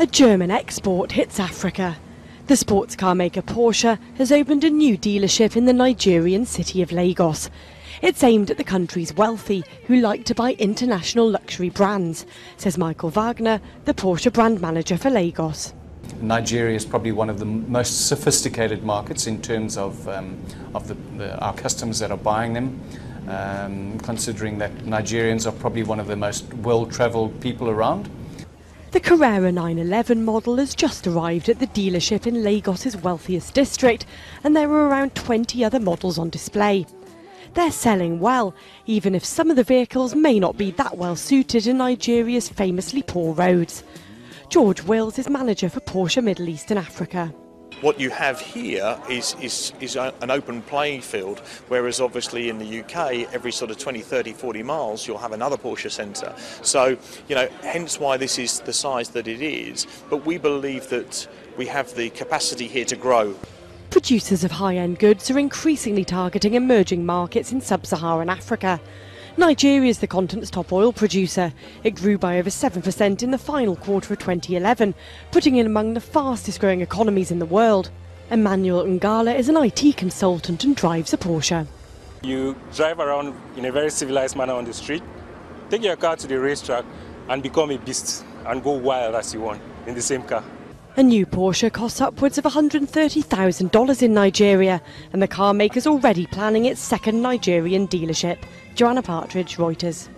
A German export hits Africa. The sports car maker Porsche has opened a new dealership in the Nigerian city of Lagos. It's aimed at the country's wealthy who like to buy international luxury brands, says Michael Wagner, the Porsche brand manager for Lagos. Nigeria is probably one of the most sophisticated markets in terms of our customers that are buying them, considering that Nigerians are probably one of the most well-travelled people around. The Carrera 911 model has just arrived at the dealership in Lagos's wealthiest district, and there are around 20 other models on display. They're selling well, even if some of the vehicles may not be that well suited in Nigeria's famously poor roads. George Wills is manager for Porsche Middle East and Africa. What you have here is an open playing field, whereas obviously in the UK, every sort of 20, 30, 40 miles, you'll have another Porsche centre. So, you know, hence why this is the size that it is. But we believe that we have the capacity here to grow. Producers of high-end goods are increasingly targeting emerging markets in sub-Saharan Africa. Nigeria is the continent's top oil producer. It grew by over 7% in the final quarter of 2011, putting it among the fastest growing economies in the world. Emmanuel Ngala is an IT consultant and drives a Porsche. You drive around in a very civilized manner on the street, take your car to the racetrack and become a beast and go wild as you want in the same car. A new Porsche costs upwards of $130,000 in Nigeria, and the car maker's already planning its second Nigerian dealership. Joanna Partridge, Reuters.